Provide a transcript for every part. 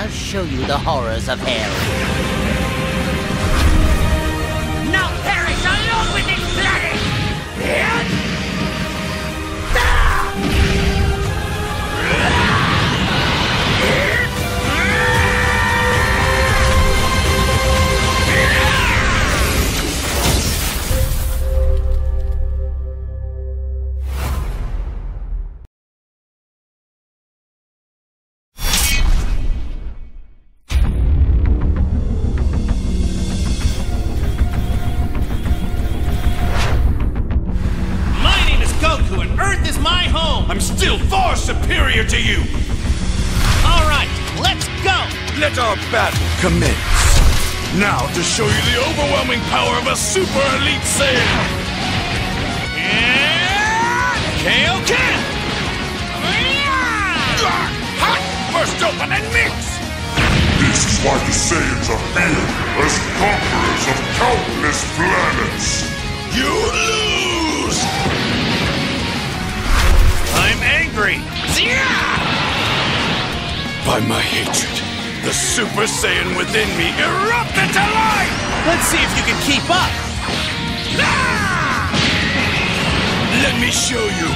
I'll show you the horrors of hell. Now perish along with this planet! And... superior to you! Alright, let's go! Let our battle commence! Now to show you the overwhelming power of a super elite Saiyan! KO Can! Hot! Burst open and mix! This is why the Saiyans are here, as conquerors of countless planets! You lose! I'm angry! By my hatred, the Super Saiyan within me erupted to life! Let's see if you can keep up! Let me show you!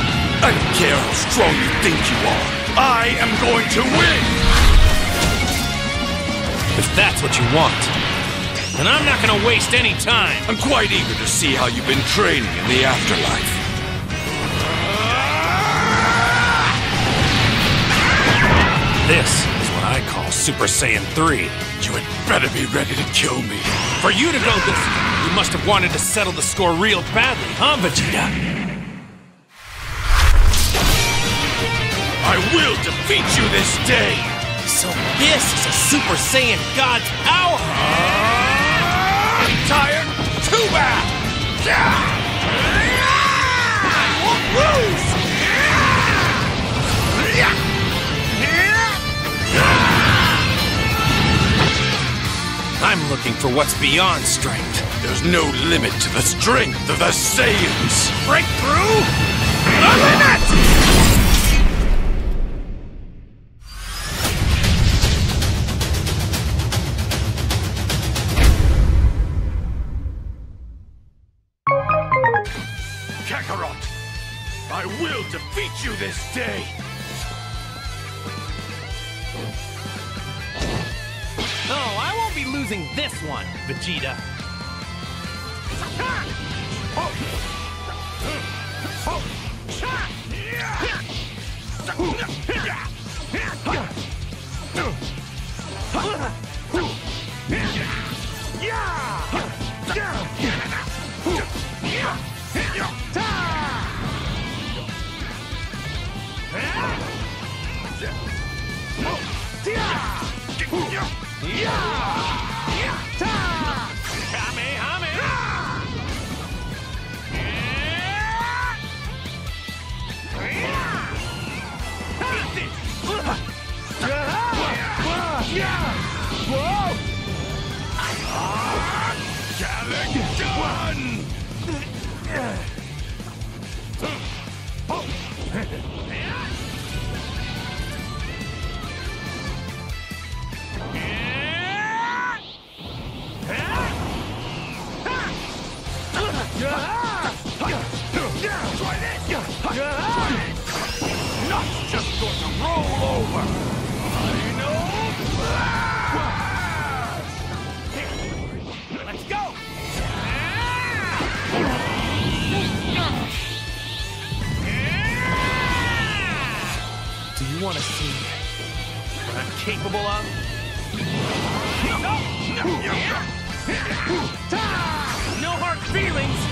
I don't care how strong you think you are! I am going to win! If that's what you want, then I'm not gonna waste any time! I'm quite eager to see how you've been training in the afterlife. This is what I call Super Saiyan 3. You had better be ready to kill me. For you to go this way, you must have wanted to settle the score real badly, huh, Vegeta? I will defeat you this day! So this is a Super Saiyan God's power! Tired? Too bad! I won't lose! I'm looking for what's beyond strength. There's no limit to the strength of the Saiyans. Break through the limit! Kakarot, I will defeat you this day. No, I won't be losing this one, Vegeta. Want to see what I'm capable of? No hard feelings!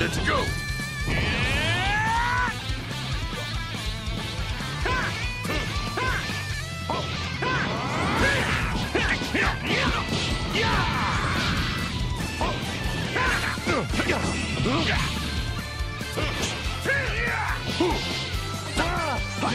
Let's go! I'm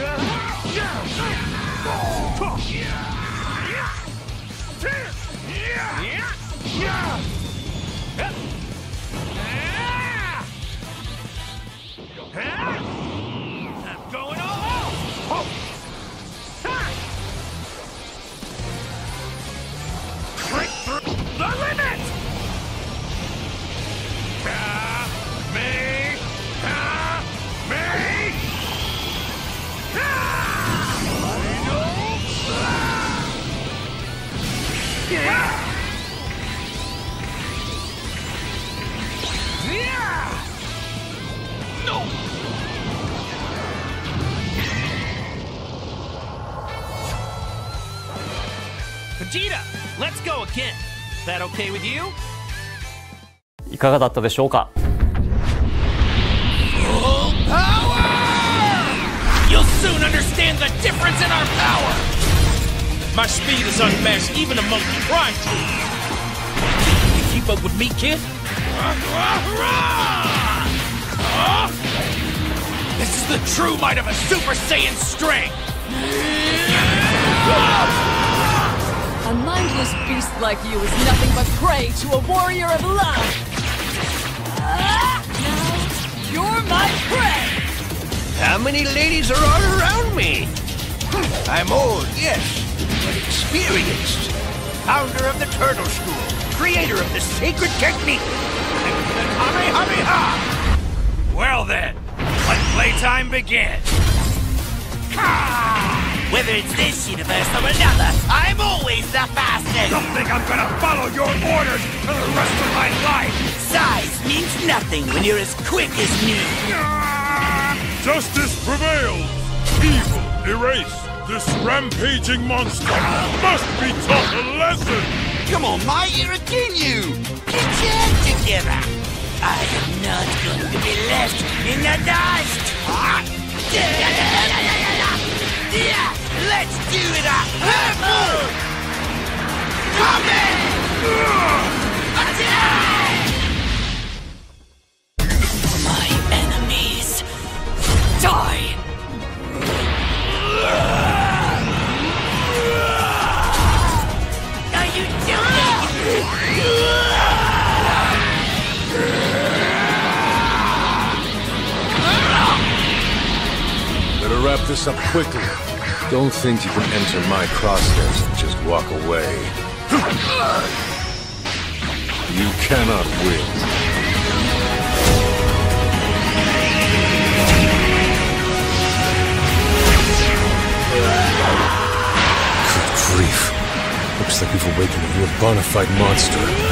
going all out. Break through the limit. Vegeta, let's go again. That okay with you? いかがだったでしょうか。You'll soon understand the difference in our power. My speed is unmatched even among the prime team. You keep up with me, kid? This is the true might of a Super Saiyan strength. A mindless beast like you is nothing but prey to a warrior of love. Now you're my prey. How many ladies are all around me? I'm old, yes, but experienced. Founder of the Turtle School, creator of the sacred technique. Hamehameha! Well then, let playtime begin. Whether it's this universe or another, I'm always the fastest! Don't think I'm gonna follow your orders for the rest of my life! Size means nothing when you're as quick as me! Justice prevails! Evil erased! This rampaging monster must be taught a lesson! Come on, my ear again, you! Get your head together! I am not going to be left in the dust! Yeah, let's do it up! Come in! Attack! My enemies, die! Are you doing it? Better wrap this up quickly. Don't think you can enter my crosshairs and just walk away. You cannot win. Good grief. Looks like we've awakened a real bona fide monster.